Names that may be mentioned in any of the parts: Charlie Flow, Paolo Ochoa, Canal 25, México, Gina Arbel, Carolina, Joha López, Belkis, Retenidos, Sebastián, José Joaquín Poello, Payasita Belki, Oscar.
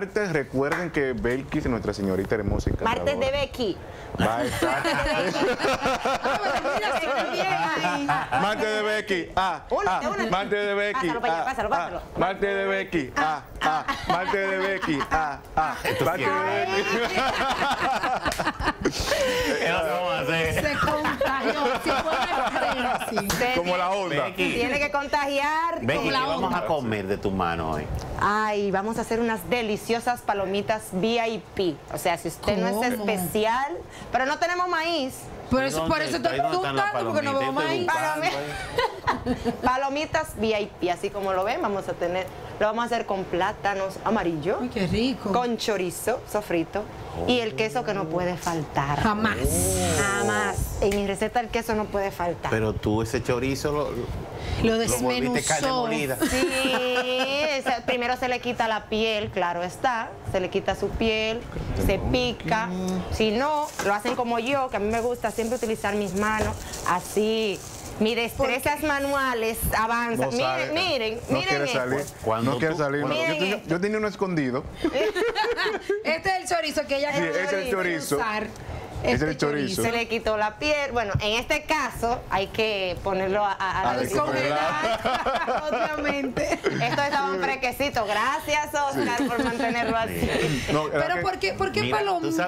Martes, recuerden que Belkis, nuestra señorita hermosa encantadora, Martes de Becky. Va a estar. Martes de Becky. Martes de Becky. Pásalo. Martes de Becky. Martes de Becky. Martes de Becky. Se contagió. Como la onda. Tiene que contagiar. Becky, ¿qué vamos a comer de tu mano hoy? Ay, vamos a hacer unas deliciosas palomitas VIP. O sea, si usted no es especial, pero no tenemos maíz. Por eso estoy preguntando, porque no veo maíz. Palomitas VIP, así como lo ven, vamos a tener, lo vamos a hacer con plátanos amarillo. Uy, qué rico. Con chorizo sofrito y el queso que no puede faltar. Jamás. Jamás. En mi receta el queso no puede faltar. Pero tú ese chorizo lo desmenuzó. Sí, primero se le quita la piel, claro está, se le quita su piel, se pica. Si no, lo hacen como yo, que a mí me gusta siempre utilizar mis manos así. Mis destrezas manuales avanzan. No sabe, miren. No quiere salir. Yo tenía uno escondido. Este es el chorizo que ella quiere. Sí, es el chorizo. Es el chorizo. Se le quitó la piel. Bueno, en este caso hay que ponerlo a descongelar. Obviamente. Estos estaban fresquecitos. Gracias, Oscar, por mantenerlo así. No, pero ¿por qué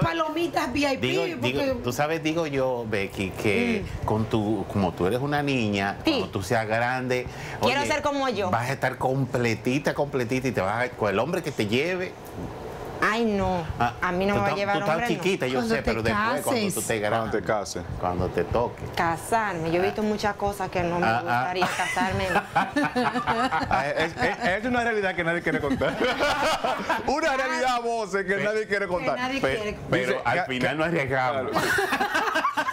palomitas VIP? Digo yo, Becky, que como tú eres una niña, cuando tú seas grande, quiero ser como yo. Vas a estar completita y te vas a, con el hombre que te lleve. Ay, no, a mí no me va a llevar hombre. Tú estás chiquita, yo sé, pero después cuando tú te grandes, cuando te cases, cuando te toque. Casarme, yo he visto muchas cosas que no me gustaría casarme. Es una realidad que nadie quiere contar. Una realidad a voces que nadie quiere contar. Pero al final no arriesgamos.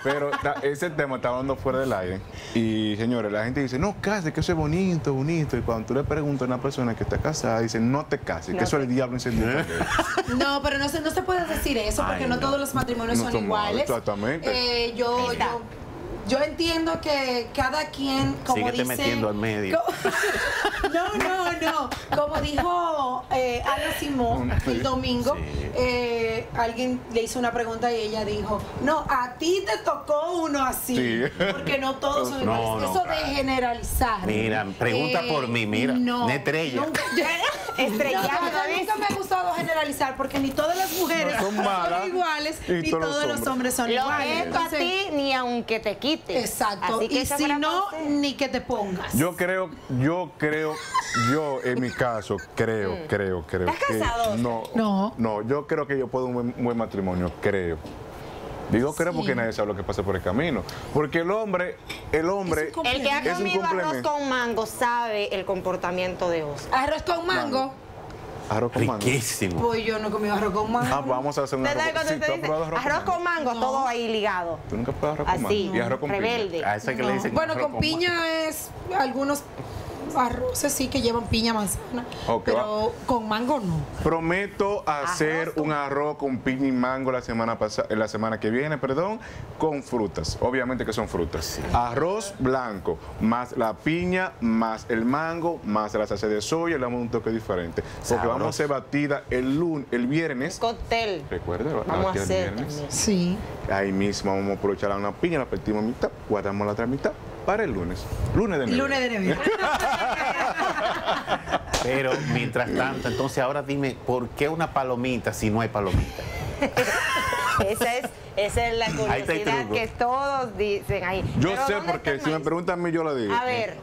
Pero ese tema está hablando fuera del aire. Y señores, la gente dice, no cases, que eso es bonito. Y cuando tú le preguntas a una persona que está casada, dice, no te cases, que eso es el diablo encendido. No, pero no se puede decir eso, porque no todos los matrimonios son iguales. Exactamente. Yo entiendo que cada quien, como dice... Síguete metiendo al medio. No. Como dijo Ana Simón el domingo, alguien le hizo una pregunta y ella dijo, no, a ti te tocó uno así, porque no todos son iguales. Eso de generalizar. Mira, pregunta por mí, mira. No, nunca me ha gustado generalizar, porque ni todas las mujeres son iguales, ni todos los hombres son iguales. Lo que a ti, ni aunque te quiten. Exacto. Y si no, ni que te pongas. Yo en mi caso, creo. ¿Estás casado? No, yo creo que yo puedo un buen matrimonio, creo. Digo creo porque nadie sabe lo que pasa por el camino. Porque el hombre es un complemento. El que ha comido arroz con mango sabe el comportamiento de Oscar. ¿Arroz con mango? Arroz con mango. Riquísimo. Pues yo no he comido arroz con mango. Ah, vamos a hacer una arroz con mango, todo ahí ligado. Tú nunca has probado arroz con mango. Y arroz con piña. A esa que le dicen. Bueno, con piña es algunos arroces que llevan piña, manzana. Okay, pero con mango no. Prometo hacer un arroz con piña y mango la semana que viene, con frutas. Obviamente que son frutas. Sí. Arroz blanco, más la piña, más el mango, más la salsa de soya, le damos un toque diferente. Porque vamos a hacer batida el viernes. Cóctel. Recuerda, vamos a hacer el viernes. Sí. Ahí mismo vamos a aprovechar una piña, la partimos a mitad, guardamos la otra mitad para el lunes. Lunes de Navidad. Pero mientras tanto, entonces ahora dime, ¿por qué una palomita si no hay palomita? Esa es la curiosidad que todos dicen ahí. Yo sé porque si me preguntan a mí, yo la digo. A ver,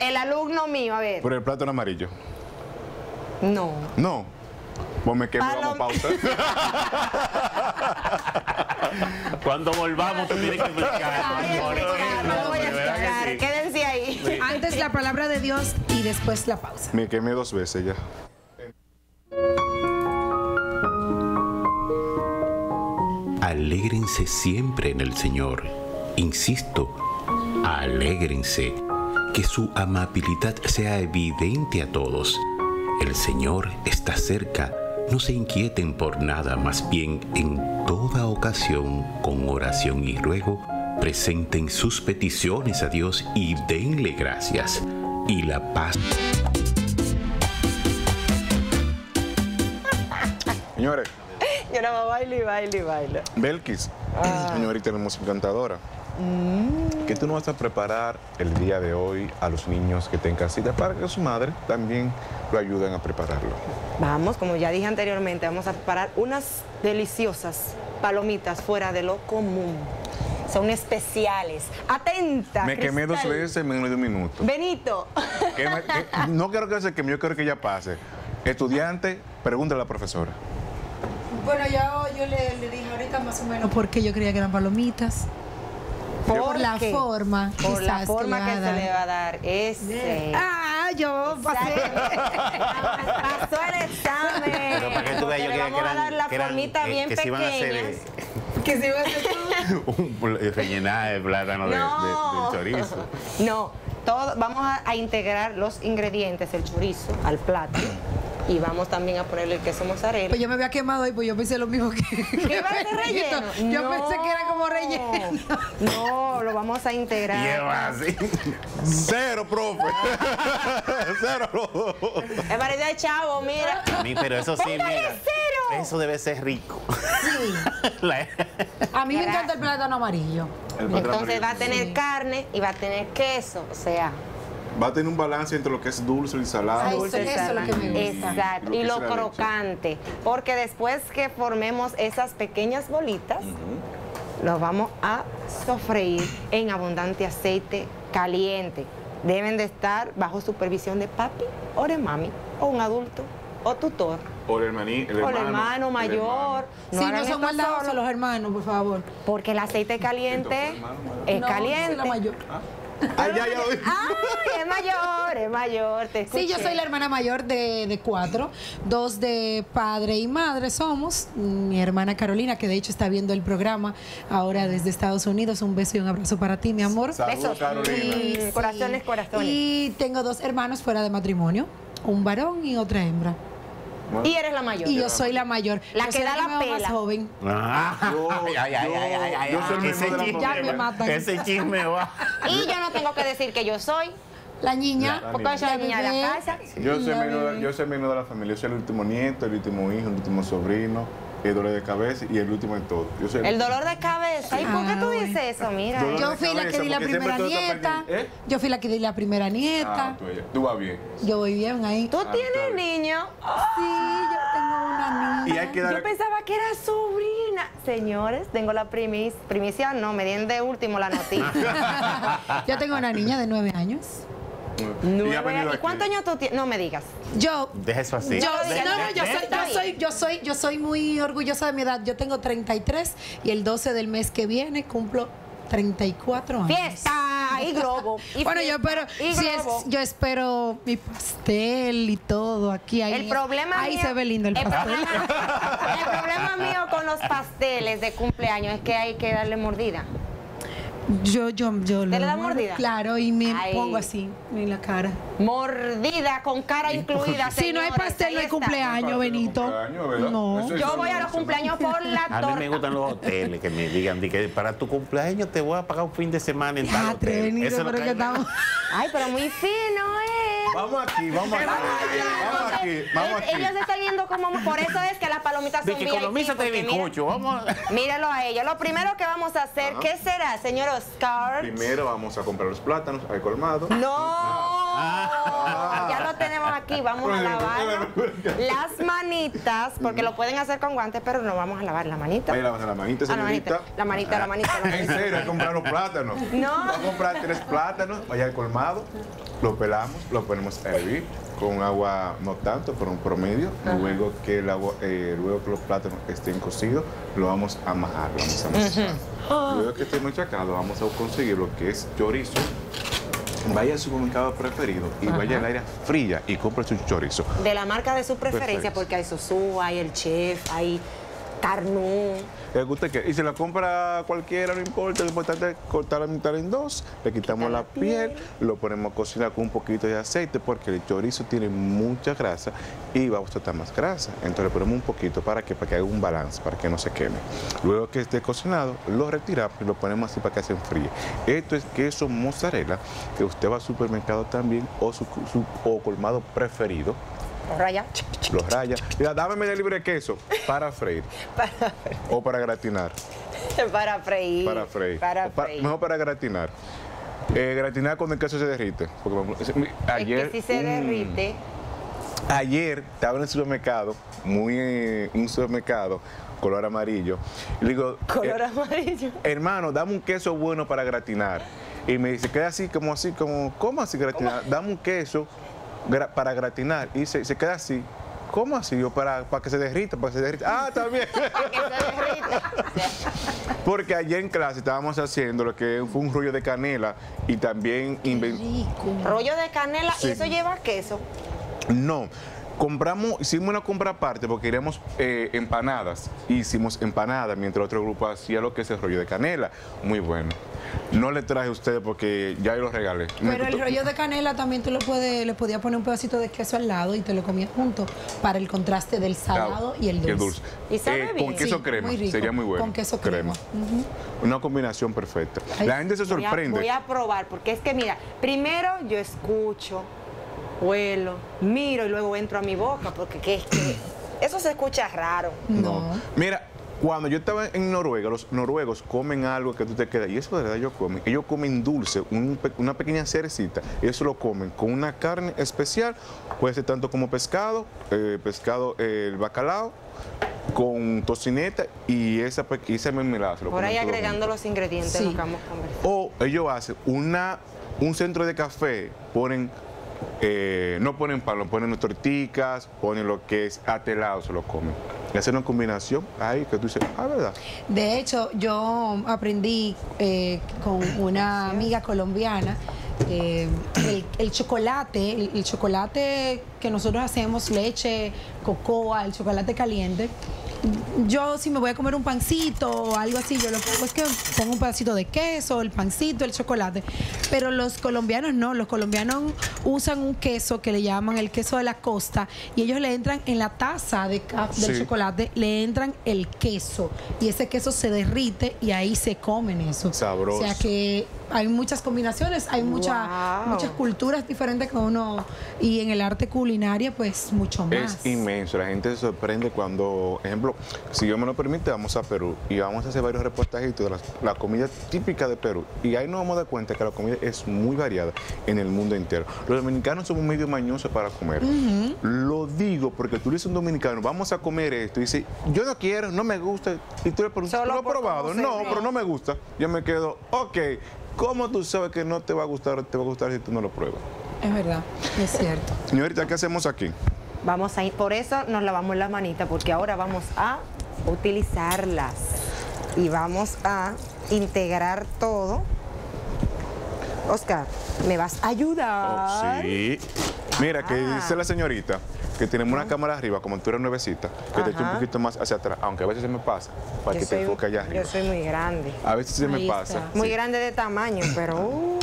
el alumno mío, a ver. ¿Por el plátano amarillo? No. No. Vos me quemas, vamos a pausa. Cuando volvamos, tú tienes que explicar. No voy a explicar. Quédense ahí. Sí. Antes la palabra de Dios y después la pausa. Me quemé dos veces ya. Alégrense siempre en el Señor. Insisto, alégrense. Que su amabilidad sea evidente a todos. El Señor está cerca. No se inquieten por nada, más bien en toda ocasión, con oración y ruego, presenten sus peticiones a Dios y denle gracias. Y la paz... Señores. Yo nada más bailo y bailo y bailo. Belkis, señorita hermosa encantadora. ¿Qué tú nos vas a preparar el día de hoy a los niños que estén en casita para que su madre también lo ayuden a prepararlo? Vamos, como ya dije anteriormente, vamos a preparar unas deliciosas palomitas fuera de lo común. Son especiales. Atenta. Me quemé dos veces en menos de un minuto. Benito. No quiero que se queme, yo quiero que ya pase. Estudiante, pregúntale a la profesora. Bueno, yo le dije ahorita más o menos porque yo creía que eran palomitas. Por la forma que se le va a dar. Ese. Ah, yo pasé. Pasó el examen. Pero para que tú veas, yo quería que eran, dar la formita bien pequeña. Que se iba a hacer un rellenar de plátano del chorizo. No, vamos a integrar los ingredientes, el chorizo, al plátano. Y vamos también a ponerle el queso mozzarella. Pues yo me había quemado y pues yo pensé lo mismo que... ¿Qué va a ser relleno? Yo no pensé que era como relleno. No, lo vamos a integrar. Lleva así. Cero, profe. Cero. Es variedad de chavo, mira. Sí, pero eso sí, mira. Cero. Eso debe ser rico. Sí. A mí me encanta el plátano amarillo. Entonces va a tener carne y va a tener queso, o sea... Va a tener un balance entre lo que es dulce y salado. Ay, dulce y salado. Eso es lo que me gusta. Exacto. Y lo crocante. Leche. Porque después que formemos esas pequeñas bolitas, los vamos a sofreír en abundante aceite caliente. Deben de estar bajo supervisión de papi o de mami, o un adulto, o tutor. O el hermano mayor. Si no son maldadosos los hermanos, por favor. Porque el aceite caliente es caliente. No, la mayor. ¿Ah? Ay, es mayor, te escuché. Sí, yo soy la hermana mayor de 4, 2 de padre y madre somos. Mi hermana Carolina, que de hecho está viendo el programa ahora desde Estados Unidos. Un beso y un abrazo para ti, mi amor. Besos, Carolina. Y, corazones, corazones. Y tengo 2 hermanos fuera de matrimonio, un varón y otra hembra. Bueno. Y eres la mayor. Y yo soy la mayor. La que da la pela. Más joven. Ese chisme va. Y yo no tengo que decir que yo soy la niña. Porque yo soy la niña de la casa. Yo soy menor de la familia. Yo soy el último nieto, el último hijo, el último sobrino. El dolor de cabeza y el último en todo. Yo soy el dolor de cabeza. ¿Y por qué tú dices eso? Mira. Yo fui la que di la primera nieta. Yo fui la que di la primera nieta. Tú vas bien. Yo voy bien ahí. ¿Tú tienes niño? Sí, yo tengo una niña. Yo pensaba que era sobrina. Señores, tengo la primicia. No, me dieron de último la noticia. Yo tengo una niña de 9 años. ¿Y cuántos años tú tienes? No me digas. Yo. Deja eso así. Yo soy muy orgullosa de mi edad. Yo tengo 33 y el 12 del mes que viene cumplo 34 años. ¡Fiesta! Y globo. Y bueno, yo espero mi pastel y todo aquí. Ahí se ve lindo el pastel. El problema mío con los pasteles de cumpleaños es que hay que darle mordida. ¿Te le da mordida? Claro, y me pongo así, en la cara. Mordida, con cara incluida. Si no hay pastel, no hay cumpleaños, Benito. No. Yo voy a los cumpleaños por la torta. A mí me gustan los hoteles que me digan que para tu cumpleaños te voy a pagar un fin de semana en tal hotel. Eso no cae nada. Ay, pero muy fino, Vamos aquí. Ellos están viendo como... Por eso es que las palomitas son bien. Economízate bizcocho, vamos. Míralo a ellos. Lo primero que vamos a hacer, ¿qué será, señor Oscar? Primero vamos a comprar los plátanos al colmado. ¡No! Ya lo tenemos aquí. Vamos a lavar las manitas, porque lo pueden hacer con guantes, pero no vamos a lavar la manita. Ahí lavan la manita, señorita. La manita. ¿En serio? ¿A comprar los plátanos? No. Vamos a comprar 3 plátanos, vaya al colmado, lo pelamos, lo ponemos a hervir con agua, no tanto, pero un promedio. Luego que los plátanos estén cocidos, lo vamos a majar, Luego que estén machacados, vamos a conseguir lo que es chorizo. Vaya a su supermercado preferido y vaya al área fría y compre su chorizo. De la marca de su preferencia, porque hay Sosúa, hay El Chef, hay Carnú. ¿Le gusta qué? Y si la compra cualquiera, no importa, lo importante es cortar la mitad en 2, le quitamos la piel, lo ponemos a cocinar con un poquito de aceite, porque el chorizo tiene mucha grasa y va a gustar más grasa. Entonces le ponemos un poquito para que haga un balance, para que no se queme. Luego que esté cocinado, lo retiramos y lo ponemos así para que se enfríe. Esto es queso mozzarella, que usted va al supermercado también o colmado preferido. Los rayas. Los rayas. Mira, dame media libre de queso para freír. Para freír. O para gratinar. Para freír. Para freír. Para freír. Mejor para gratinar. Gratinar cuando el queso se derrite. Porque ayer, es que si se derrite. Ayer estaba en el supermercado, un supermercado color amarillo. Le digo, color amarillo. Hermano, dame un queso bueno para gratinar. Y me dice, queda así, como, ¿cómo así gratinar? ¿Cómo? Dame un queso para gratinar. Y se queda así. ¿Cómo así? Yo, para que se derrita, para que se derrita. Ah, también. Para que se derrita. Porque ayer en clase estábamos haciendo lo que fue un rollo de canela y también inventamos. Rollo de canela, sí. ¿Y eso lleva queso? No. Compramos, hicimos una compra aparte porque queríamos empanadas. Hicimos empanadas, mientras otro grupo hacía lo que es el rollo de canela. Muy bueno. No le traje a ustedes porque ya yo los regalé. Pero el rollo de canela también tú le podías poner un pedacito de queso al lado y te lo comías junto para el contraste del salado y el dulce. El dulce. ¿Y sabe bien? Con queso crema, muy rico. Sería muy bueno. Con queso crema. Una combinación perfecta. Ay, la gente se sorprende. Voy a probar porque es que mira, primero yo escucho, huelo, miro y luego entro a mi boca porque eso se escucha raro. No. Mira. Cuando yo estaba en Noruega, los noruegos comen algo que tú te quedas, y eso de verdad ellos comen. Ellos comen dulce, una pequeña cerecita, y eso lo comen con una carne especial, puede ser tanto como pescado, el bacalao, con tocineta y esa mermelada. Por ahí agregando los ingredientes, sí. Lo que vamos a conversar. O ellos hacen un centro de café, ponen... no ponen palo, ponen torticas, ponen lo que es atelado, se lo comen. Y hacen una combinación ahí que tú dices, ah, ¿verdad? De hecho, yo aprendí con una amiga colombiana el chocolate que nosotros hacemos, leche, cocoa, el chocolate caliente. Yo si me voy a comer un pancito o algo así, yo lo pongo, es que pongo un pedacito de queso, el pancito, el chocolate. Pero los colombianos no, los colombianos usan un queso que le llaman el queso de la costa y ellos le entran en la taza del chocolate, le entran el queso y ese queso se derrite y ahí se comen eso. Sabroso. O sea que hay muchas combinaciones, hay muchas culturas diferentes que uno, y en el arte culinario pues mucho más. Es inmenso, la gente se sorprende cuando, ejemplo, si Dios me lo permite, vamos a Perú y vamos a hacer varios reportajitos de la comida típica de Perú y ahí nos vamos a dar cuenta que la comida es muy variada en el mundo entero. Los dominicanos somos medio mañosos para comer. Lo digo porque tú le dices a un dominicano, vamos a comer esto, y dice, yo no quiero, no me gusta, y tú le preguntas, ¿lo has probado? No, pero no me gusta. Yo me quedo, ok, ¿cómo tú sabes que no te va a gustar, te va a gustar si tú no lo pruebas? Es verdad, es cierto. Señorita, ¿qué hacemos aquí? Vamos a ir, por eso nos lavamos las manitas, porque ahora vamos a utilizarlas y vamos a integrar todo. Oscar, ¿me vas a ayudar? Oh, sí. Mira, que dice la señorita que tenemos una cámara arriba, como tú eres nuevecita, que te eche un poquito más hacia atrás, aunque a veces se me pasa, para yo que te enfoque allá arriba. Yo soy muy grande. A veces se me pasa. Muy grande de tamaño, pero...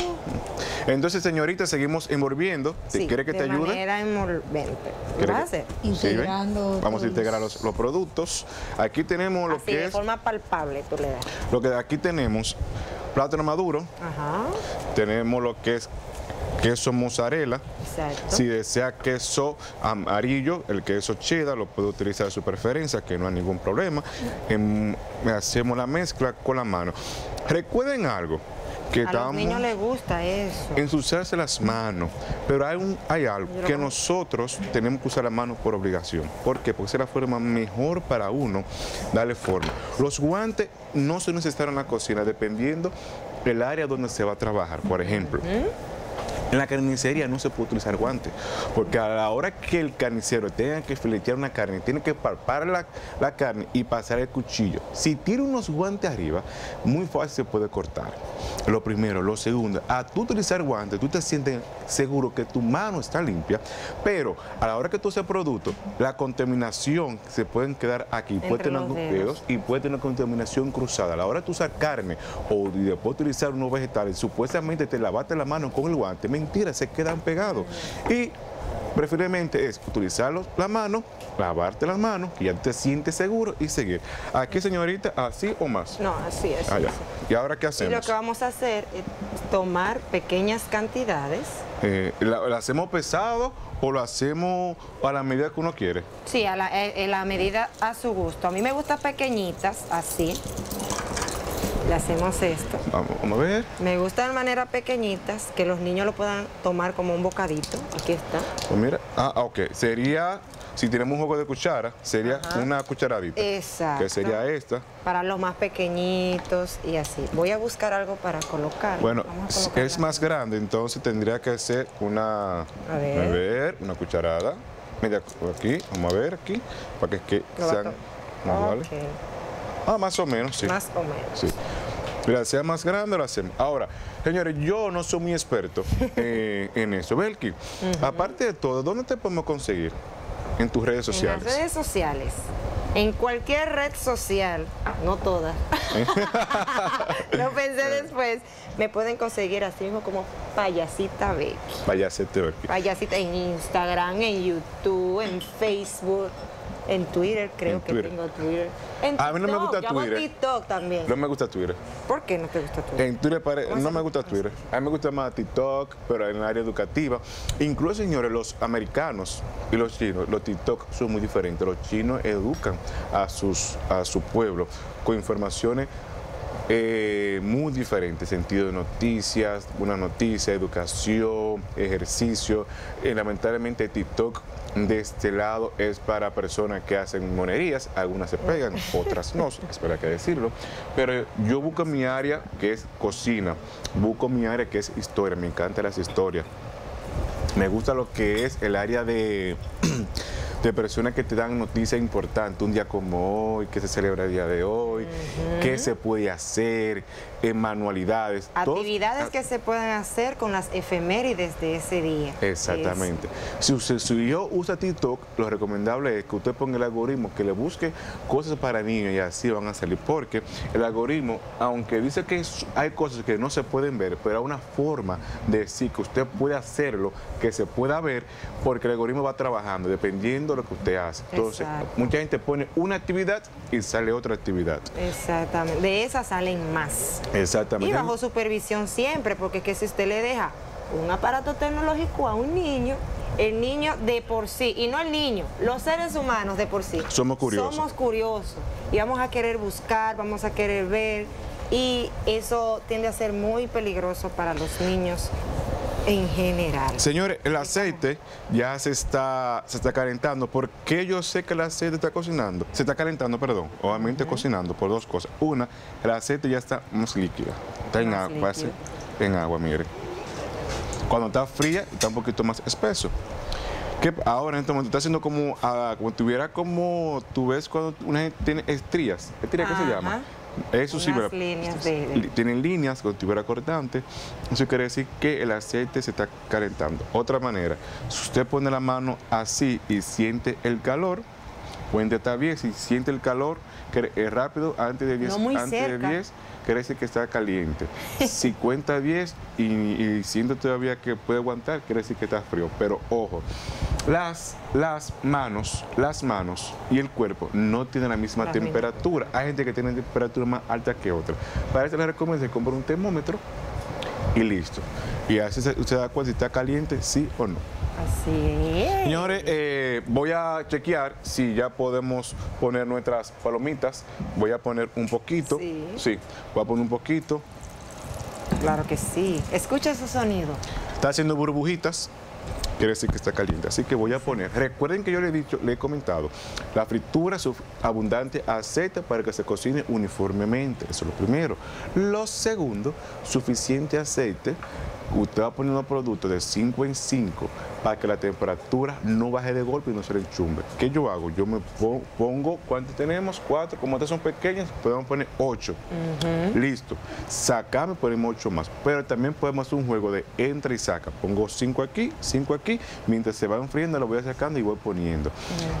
Entonces, señorita, seguimos envolviendo. Sí, ¿quiere que te ayude? De manera envolvente. ¿Qué vas a hacer? Integrando. Vamos a integrar los productos. Aquí tenemos lo que es... de forma palpable tú le das. Lo que aquí tenemos, plátano maduro. Ajá. Tenemos lo que es... queso mozzarella. Exacto. Si desea queso amarillo, el queso cheddar lo puede utilizar a su preferencia, que no hay ningún problema. Hacemos la mezcla con la mano. Recuerden algo. A los niños les gusta eso. Ensuciarse las manos. Pero hay algo que nosotros tenemos que usar las manos por obligación. ¿Por qué? Porque es la forma mejor para uno darle forma. Los guantes no son necesarios en la cocina, dependiendo del área donde se va a trabajar. Por ejemplo... en la carnicería no se puede utilizar guantes, porque a la hora que el carnicero tenga que filetear una carne, tiene que palpar la carne y pasar el cuchillo. Si tiene unos guantes arriba, muy fácil se puede cortar. Lo primero. Lo segundo, a tú utilizar guantes, tú te sientes seguro que tu mano está limpia, pero a la hora que tú haces producto, la contaminación se pueden quedar aquí, puede tener los dedos y puede tener contaminación cruzada. A la hora de tú usar carne o después utilizar unos vegetales, supuestamente te lavaste la mano con el guante, mentira, se quedan pegados. Y preferiblemente es utilizarlos la mano, lavarte las manos, que ya te sientes seguro y seguir. Aquí, señorita, ¿así o más? No, así es. ¿Y ahora qué hacemos? Y lo que vamos a hacer es tomar pequeñas cantidades. ¿Lo hacemos pesado o lo hacemos a la medida que uno quiere? Sí, a la medida a su gusto. A mí me gustan pequeñitas, así. Le hacemos esto. Vamos a ver. Me gustan de manera pequeñitas, que los niños lo puedan tomar como un bocadito. Aquí está. Pues mira, ok. Sería, si tenemos un juego de cuchara, sería una cucharadita. Exacto. Que sería esta. Para los más pequeñitos y así. Voy a buscar algo para colocar. Bueno, es más grande, entonces tendría que ser una... A ver. A ver, una cucharada. Mira, aquí, vamos a ver aquí, para que sean más vale. Más o menos, sí. Más o menos. Sí. Mira, sea más grande, lo hacemos. Ahora, señores, yo no soy muy experto en eso. Belki, aparte de todo, ¿dónde te podemos conseguir? En tus redes sociales. En las redes sociales. En cualquier red social. No todas. Lo pensé después. Me pueden conseguir así mismo como Payasita Belki. Payasita Belki. Payasita en Instagram, en YouTube, en Facebook. En Twitter, creo que tengo Twitter. A mí no me gusta Twitter. TikTok también. No me gusta Twitter. ¿Por qué no te gusta Twitter? En Twitter no me gusta Twitter. A mí me gusta más TikTok, pero en el área educativa. Incluso, señores, los americanos y los chinos, los TikTok son muy diferentes. Los chinos educan a su pueblo con informaciones muy diferentes, sentido de noticias, buenas noticias, educación, ejercicio. Lamentablemente TikTok de este lado es para personas que hacen monerías, algunas se pegan, otras no, espera que decirlo, pero yo busco mi área que es cocina, busco mi área que es historia, me encantan las historias, me gusta lo que es el área de personas que te dan noticias importantes, un día como hoy, que se celebra el día de hoy, qué se puede hacer, manualidades. Actividades que se pueden hacer con las efemérides de ese día. Exactamente. Si yo uso TikTok, lo recomendable es que usted ponga el algoritmo, que le busque cosas para niños y así van a salir, porque el algoritmo, aunque dice que hay cosas que no se pueden ver, pero hay una forma de decir que usted puede hacerlo, que se pueda ver, porque el algoritmo va trabajando, dependiendo lo que usted hace. Entonces, mucha gente pone una actividad y sale otra actividad. Exactamente. De esas salen más. Exactamente. Y bajo supervisión siempre, porque es que si usted le deja un aparato tecnológico a un niño, el niño de por sí, y no el niño, los seres humanos de por sí. Somos curiosos. Somos curiosos. Y vamos a querer buscar, vamos a querer ver, y eso tiende a ser muy peligroso para los niños. En general. Señores, el aceite ya se está calentando. ¿Por qué yo sé que el aceite está cocinando? Se está calentando, perdón. Obviamente cocinando por dos cosas. Una, el aceite ya está más líquido. Está en agua, en agua, mire. Cuando está fría, está un poquito más espeso. Que ahora en este momento está haciendo como, como tuviera como, tú ves cuando una gente tiene estrías. ¿Estrías qué se llama? Eso sí, tienen líneas con tibera cortante, eso quiere decir que el aceite se está calentando. Otra manera, si usted pone la mano así y siente el calor, puede estar bien, si siente el calor rápido, antes de 10, no muy antes cerca. De 10, quiere decir que está caliente. Si cuenta 10 y siente todavía que puede aguantar, quiere decir que está frío. Pero ojo, las manos y el cuerpo no tienen la misma temperatura. Hay gente que tiene temperatura más alta que otra. Para eso les recomiendo que compre un termómetro y listo. Y así usted da cuenta si está caliente, sí o no. Así es. Señores, voy a chequear si ya podemos poner nuestras palomitas. Voy a poner un poquito. Sí. Sí, voy a poner un poquito. Claro que sí. Escucha ese sonido. Está haciendo burbujitas. Quiere decir que está caliente. Así que voy a poner. Recuerden que yo le he comentado, la fritura es abundante aceite para que se cocine uniformemente. Eso es lo primero. Lo segundo, suficiente aceite. Usted va poniendo productos de 5 en 5 para que la temperatura no baje de golpe y no se le enchumbe. ¿Qué yo hago? Yo me pongo, ¿cuántos tenemos? 4. Como estas son pequeñas, podemos poner 8. Listo. Sacamos y ponemos 8 más. Pero también podemos hacer un juego de entra y saca. Pongo 5 aquí, 5 aquí. Mientras se va enfriando, lo voy sacando y voy poniendo.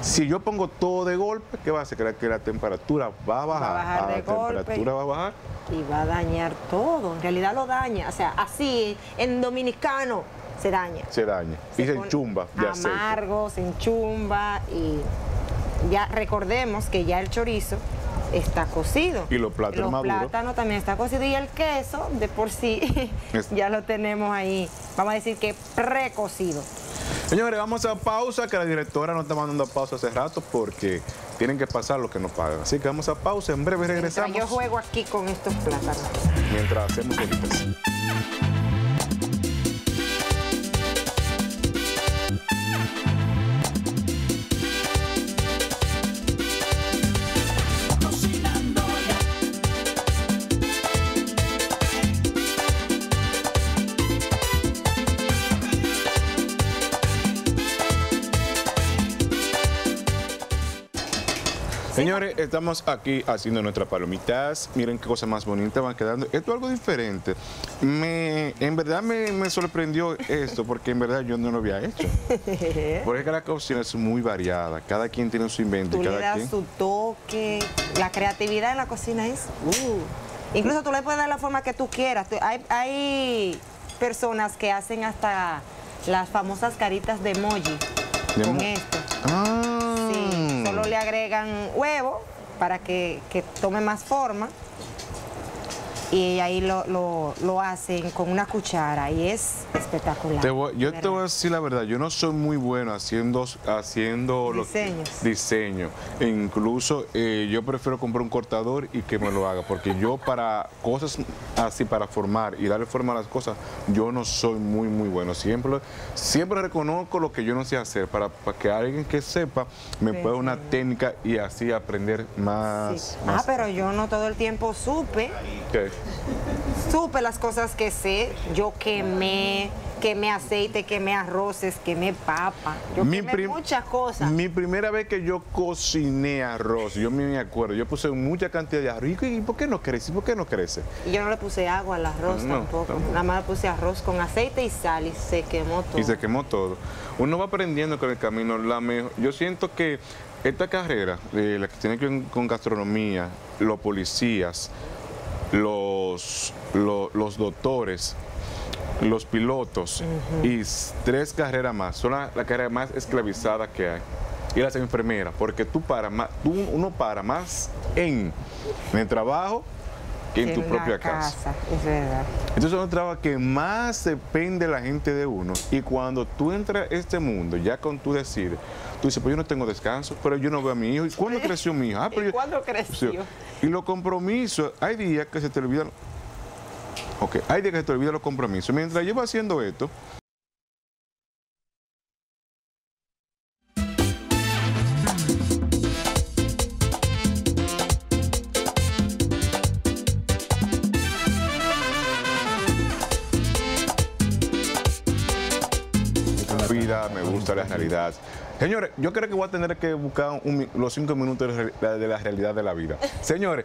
Si yo pongo todo de golpe, ¿qué va a hacer? Que la temperatura va a bajar. La temperatura va a bajar. Y va a dañar todo. En realidad lo daña. O sea, así... En dominicano se daña. Se daña. Y se enchumba. Amargo, se enchumba. Y ya recordemos que ya el chorizo está cocido. Y los plátanos maduros. Los plátanos también está cocido y el queso de por sí ya lo tenemos ahí. Vamos a decir que precocido. Señores, vamos a pausa, que la directora nos está mandando a pausa hace rato porque tienen que pasar lo que nos pagan. Así que vamos a pausa, en breve regresamos. Mientras yo juego aquí con estos plátanos. Mientras hacemos cositas. Señores, estamos aquí haciendo nuestras palomitas. Miren qué cosas más bonitas van quedando. Esto es algo diferente. En verdad me sorprendió esto, porque en verdad yo no lo había hecho. Porque cada cocina es muy variada. Cada quien tiene su invento. Tú le das su toque. La creatividad en la cocina es... Incluso tú le puedes dar la forma que tú quieras. Hay personas que hacen hasta las famosas caritas de emoji con esto. Ah. Sí. Solo le agregan huevo para que tome más forma y ahí lo hacen con una cuchara y es espectacular. Yo te voy a decir la verdad, yo no soy muy bueno haciendo los diseños. E incluso yo prefiero comprar un cortador y que me lo haga, porque yo para cosas así, para formar y darle forma a las cosas, yo no soy muy bueno. Siempre reconozco lo que yo no sé hacer, para que alguien que sepa me pueda una técnica y así aprender más. Ah, pero yo no todo el tiempo supe. ¿Qué? Supe las cosas que sé. Yo quemé aceite, quemé arroces, quemé papa. Yo quemé muchas cosas. Mi primera vez que yo cociné arroz, yo me acuerdo, yo puse mucha cantidad de arroz. ¿Y por qué no crece? ¿Por qué no crece? Y yo no le puse agua al arroz tampoco. Nada más le puse arroz con aceite y sal y se quemó todo. Y se quemó todo. Uno va aprendiendo con el camino. Yo siento que esta carrera, la que tiene que ver con gastronomía, los policías, los doctores, los pilotos y 3 carreras más, son la carrera más esclavizada que hay, y las enfermeras, porque uno para más en el trabajo que en tu propia casa. Es verdad. Entonces es un trabajo que más depende la gente de uno, y cuando tú entras a este mundo, ya con tú decides, tú dices, pues yo no tengo descanso, pero yo no veo a mi hijo. ¿Y cuándo creció mi hijo? Ah, pero ¿cuándo creció? Y los compromisos, hay días que se te olvidan. Ok, hay días que se te olvidan los compromisos. Mientras yo voy haciendo esto... Me gusta la realidad. Señores, yo creo que voy a tener que buscar los 5 minutos de la realidad de la vida. Señores,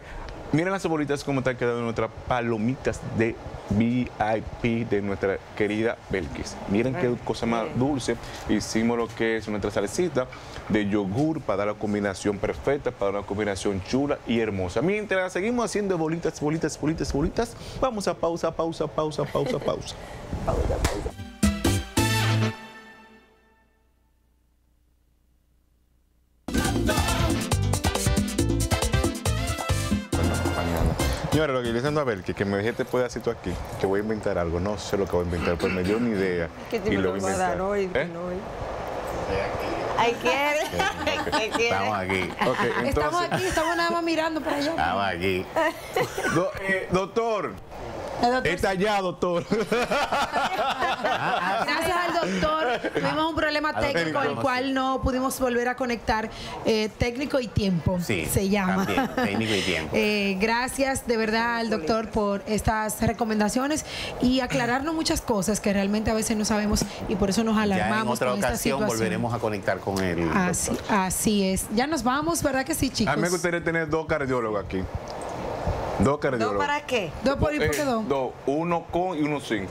miren las bolitas como están quedando nuestras palomitas de VIP de nuestra querida Belkis. Miren qué cosa más dulce. Hicimos lo que es nuestra salsita de yogur para dar la combinación perfecta, para una combinación chula y hermosa. Mientras seguimos haciendo bolitas, vamos a pausa. Pausa. Señora, lo que le dicen a Belki, que me dijiste, puedes hacer tú aquí, que voy a inventar algo. No sé lo que voy a inventar, pero me dio una idea. ¿Qué te lo voy a dar hoy? Ay, ¿qué? Estamos aquí. Okay, entonces... estamos nada más mirando para allá. Estamos aquí. Doctor. Está allá, doctor. Gracias al doctor. Tuvimos un problema técnico al cual no pudimos volver a conectar. Técnico y tiempo, sí, se llama. También, técnico y tiempo. Gracias de verdad al doctor por estas recomendaciones y aclararnos muchas cosas que realmente a veces no sabemos y por eso nos alarmamos. Ya en otra ocasión volveremos a conectar con él. Así es. Ya nos vamos, ¿verdad que sí, chicos? A mí me gustaría tener 2 cardiólogos aquí. 2 cardiólogos. ¿Dos para qué? ¿Dos por y por qué dos? 2, uno con y uno sin.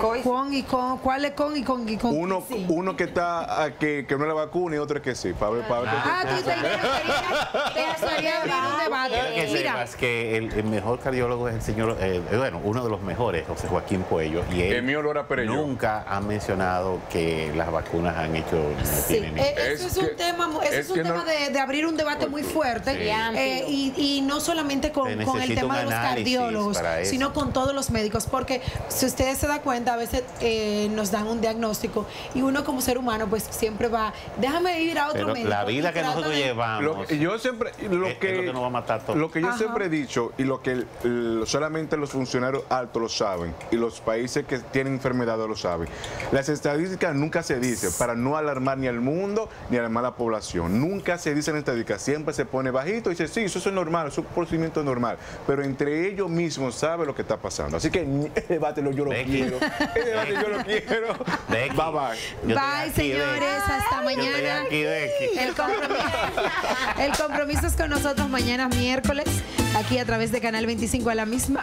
Con y con, ¿cuál es con y con y con? Uno que está que no es la vacuna y otro que sí. Para ver, para ver. Ah, tú te querías abrir un debate. Claro. Quiero que sepas que el mejor cardiólogo es el señor, bueno, uno de los mejores, José Joaquín Poello. Y él nunca ha mencionado que las vacunas han hecho... Eso es un tema de abrir un debate muy fuerte. Sí. Y no solamente con el tema de los cardiólogos, sino con todos los médicos. Porque si ustedes se dan cuenta, a veces nos dan un diagnóstico y uno como ser humano pues siempre va, déjame ir a otro médico. La vida que nosotros llevamos... Lo que yo siempre he dicho, y lo que solamente los funcionarios altos lo saben y los países que tienen enfermedades lo saben, las estadísticas nunca se dicen para no alarmar ni al mundo ni alarmar a la población. Nunca se dicen estadísticas, siempre se pone bajito y dice, sí, eso es normal, es un procedimiento normal, pero entre ellos mismos saben lo que está pasando. Así que el debate yo lo quiero. El debate yo lo quiero. Bye, bye. Bye, señores. Hasta mañana. El compromiso es con nosotros mañana miércoles, aquí a través de Canal 25 a la misma